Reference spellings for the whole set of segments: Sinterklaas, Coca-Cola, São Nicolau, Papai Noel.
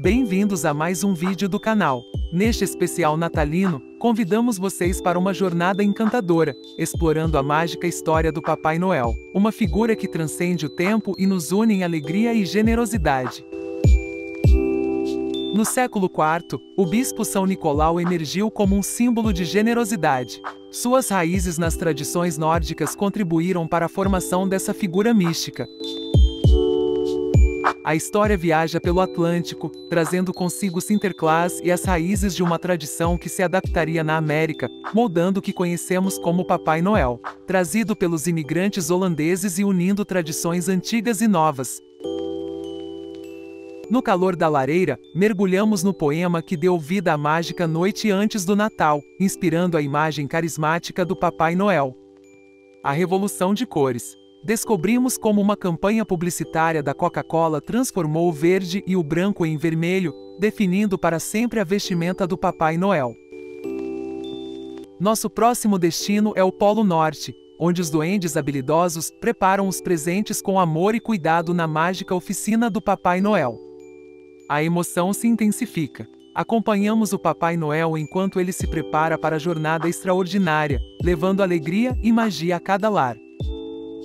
Bem-vindos a mais um vídeo do canal. Neste especial natalino, convidamos vocês para uma jornada encantadora, explorando a mágica história do Papai Noel, uma figura que transcende o tempo e nos une em alegria e generosidade. No século IV, o bispo São Nicolau emergiu como um símbolo de generosidade. Suas raízes nas tradições nórdicas contribuíram para a formação dessa figura mística. A história viaja pelo Atlântico, trazendo consigo Sinterklaas e as raízes de uma tradição que se adaptaria na América, moldando o que conhecemos como Papai Noel, trazido pelos imigrantes holandeses e unindo tradições antigas e novas. No calor da lareira, mergulhamos no poema que deu vida à mágica Noite Antes do Natal, inspirando a imagem carismática do Papai Noel. A revolução de cores. Descobrimos como uma campanha publicitária da Coca-Cola transformou o verde e o branco em vermelho, definindo para sempre a vestimenta do Papai Noel. Nosso próximo destino é o Polo Norte, onde os duendes habilidosos preparam os presentes com amor e cuidado na mágica oficina do Papai Noel. A emoção se intensifica. Acompanhamos o Papai Noel enquanto ele se prepara para a jornada extraordinária, levando alegria e magia a cada lar.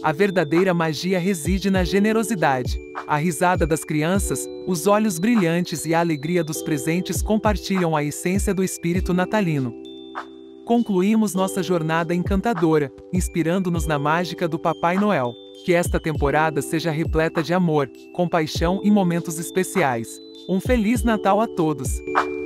A verdadeira magia reside na generosidade. A risada das crianças, os olhos brilhantes e a alegria dos presentes compartilham a essência do espírito natalino. Concluímos nossa jornada encantadora, inspirando-nos na mágica do Papai Noel. Que esta temporada seja repleta de amor, compaixão e momentos especiais. Um Feliz Natal a todos!